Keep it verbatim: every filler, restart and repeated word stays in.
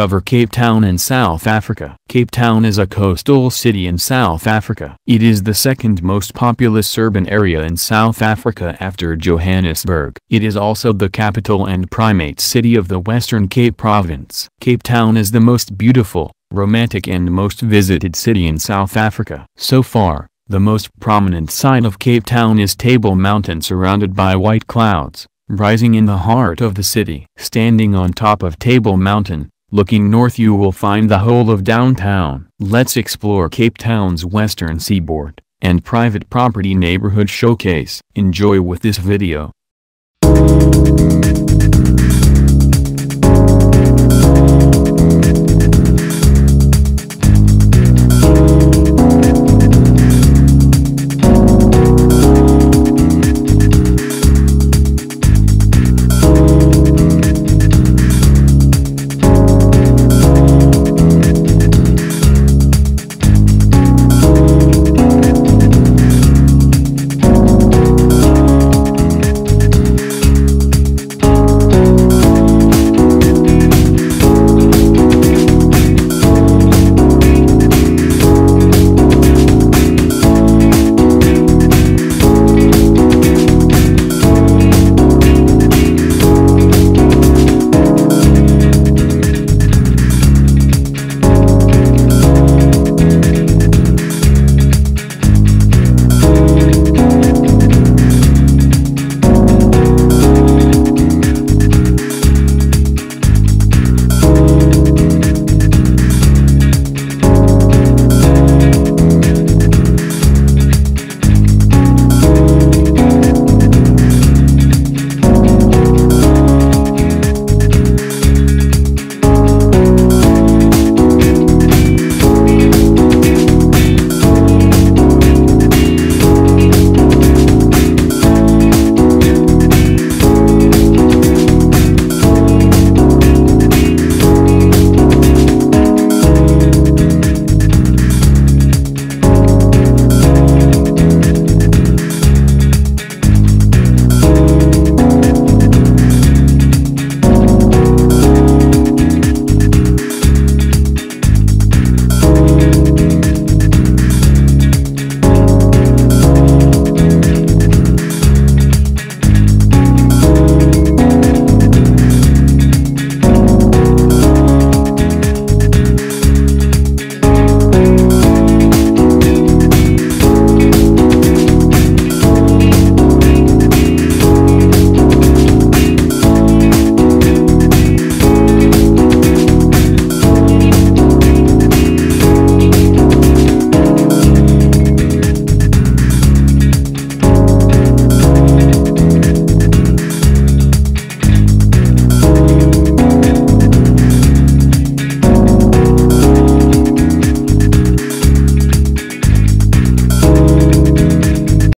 discover Cape Town in South Africa. Cape Town is a coastal city in South Africa. It is the second most populous urban area in South Africa after Johannesburg. It is also the capital and primate city of the Western Cape province. Cape Town is the most beautiful, romantic and most visited city in South Africa. So far, the most prominent side of Cape Town is Table Mountain, surrounded by white clouds, rising in the heart of the city. Standing on top of Table Mountain, looking north, you will find the whole of downtown. Let's explore Cape Town's western seaboard and private property neighborhood showcase. Enjoy with this video.